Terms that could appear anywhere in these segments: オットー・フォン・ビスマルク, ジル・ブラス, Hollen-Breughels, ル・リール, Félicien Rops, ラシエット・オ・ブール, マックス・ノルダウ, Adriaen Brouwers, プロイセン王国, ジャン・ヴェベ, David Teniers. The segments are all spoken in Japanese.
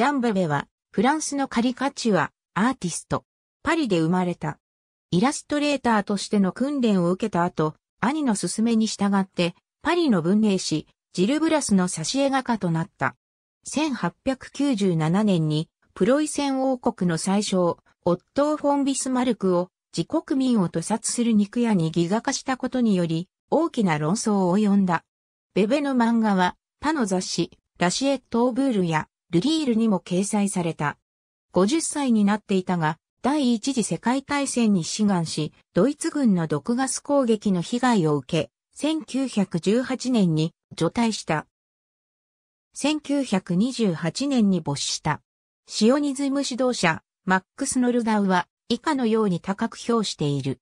ジャン・ベベは、フランスのカリカチュア、アーティスト、パリで生まれた。イラストレーターとしての訓練を受けた後、兄の勧めに従って、パリの文芸誌、ジル・ブラスの挿絵画家となった。1897年に、プロイセン王国の宰相、オットー・フォン・ビスマルクを、自国民を屠殺する肉屋に戯画化したことにより、大きな論争を呼んだ。ベベの漫画は、他の雑誌、ラシエット・オブールや、ルリールにも掲載された。50歳になっていたが、第一次世界大戦に志願し、ドイツ軍の毒ガス攻撃の被害を受け、1918年に除隊した。1928年に没した。シオニズム指導者、マックス・ノルダウは、以下のように高く評している。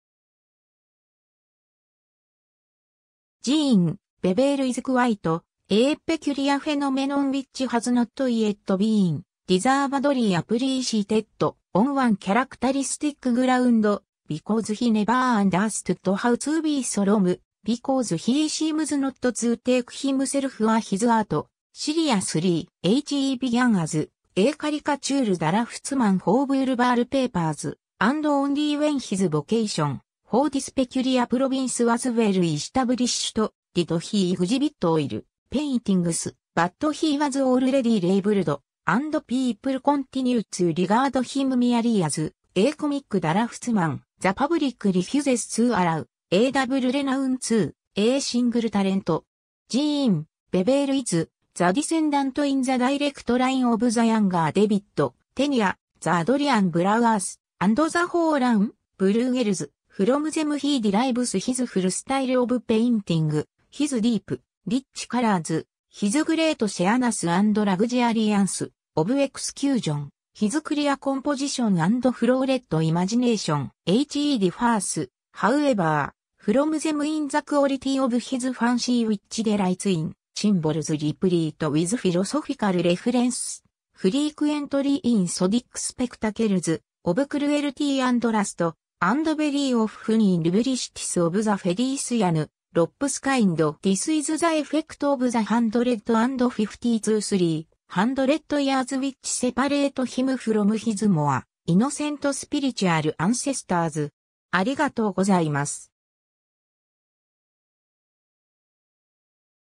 ジーン・ベベール・イズ・クワイト、エー・ペキュリア・フェノメノン・ウィッチ・ハズ・ノット・イエット・ビーン、ディザーバドリー・アプリーシーテッド、オン・ワン・キャラクタリスティック・グラウンド、ビコーズ・ヒ・ネバー・アンダーストゥッド・ハウ・ツー・ビー・ソロム、ビコーズ・ヒー・シームズ・ノット・ツー・テイク・ヒム・セルフ・ア・ヒズ・アート、シリア・スリー・H・E・ビギャン・アズ、エー・カリカチュール・ダラ・フツマン・ホーブ・ウルバール・ペーパーズ、アンド・オンリー・ウェン・ヒズ・ボケーション、ホーディス・ペキュリア・プロビンス・ワズ・ウェル・イシュタブリッシュと、ディド・ヒー・フジビット・オイル。ペインティングス、バッドヒーワズオールレディレイブルド、アンドピープルコンティニューツーリガードヒムミアリアズ、エーコミックダラフツマン、ザパブリックリフュゼスツーアラウ、エーダブルレナウンツー、エーシングルタレント、ジーン、ベベールイズ、ザディセンダントインザダイレクトラインオブザヤンガーデビッド、テニア、ザアドリアンブラウアース、アンドザホーラン、ブルーゲルズ、フロムゼムヒーディライブスヒズフルスタイルオブペインティング、ヒズディープ、リッチカラーズ、ヒズグレートシェアナス&ラグジアリアンス、オブエクスキュージョン、ヒズクリアコンポジション&フローレットイマジネーション、HE ディファース、ハウエバー、フロムゼムインザクオリティオブヒズファンシーウィッチデライツイン、シンボルズリプリートウィズフィロソフィカルレフレンス、フリークエントリーインソディックスペクタケルズ、オブクルエルティ&ラスト、アンドベリーオフフニールブリシティスオブザフェリースヤヌ、ロップスカインド、ディスイズザエフェクトオブザハンドレッドアンドフィフティーツースリー、ハンドレッドイヤーズウィッチセパレートヒムフロムヒズモア、イノセントスピリチュアルアンセスターズ。ありがとうございます。